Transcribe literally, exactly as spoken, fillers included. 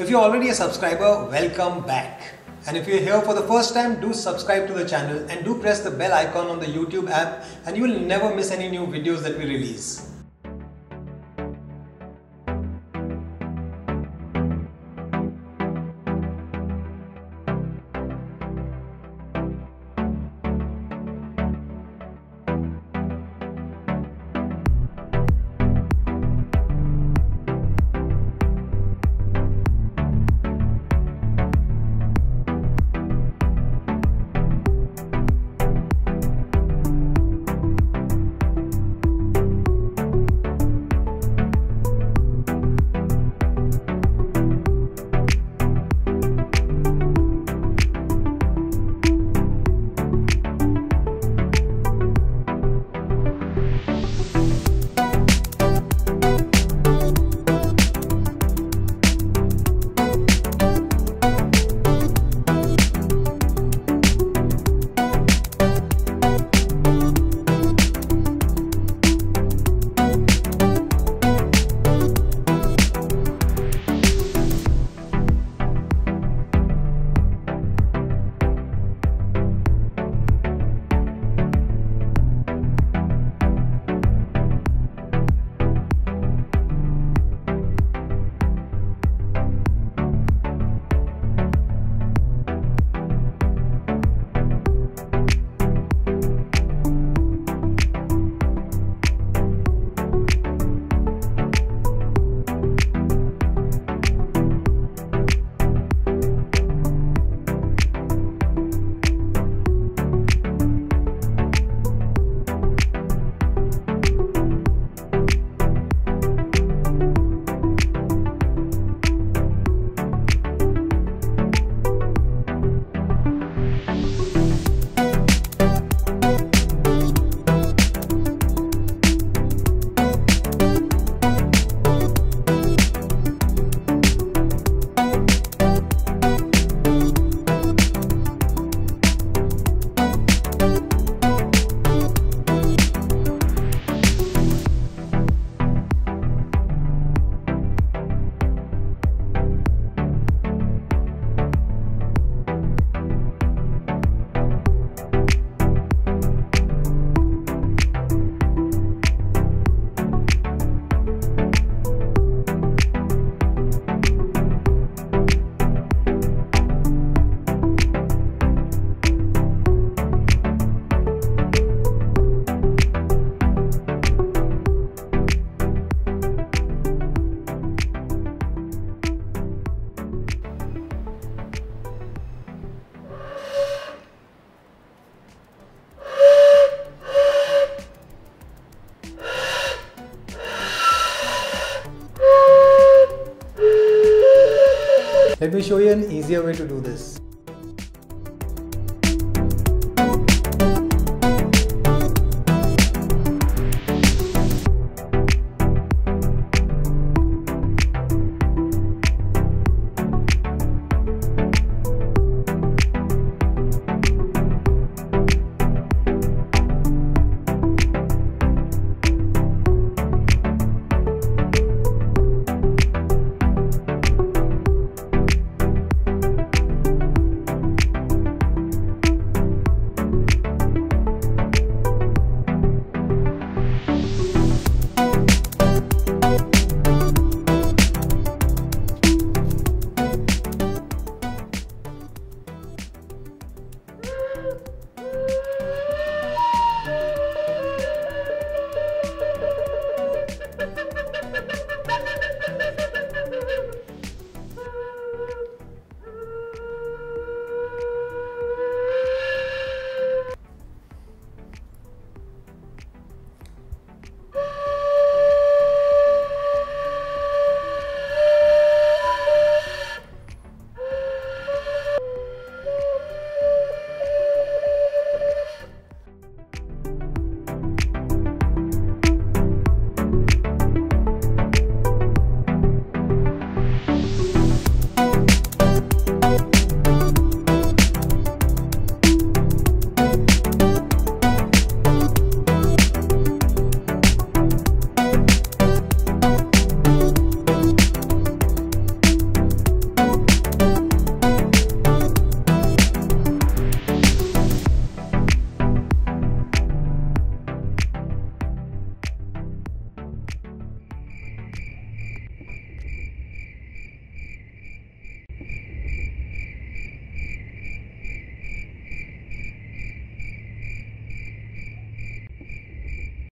If you're already a subscriber, welcome back. And if you're here for the first time, do subscribe to the channel and do press the bell icon on the YouTube app, and you will never miss any new videos that we release. Let me show you an easier way to do this.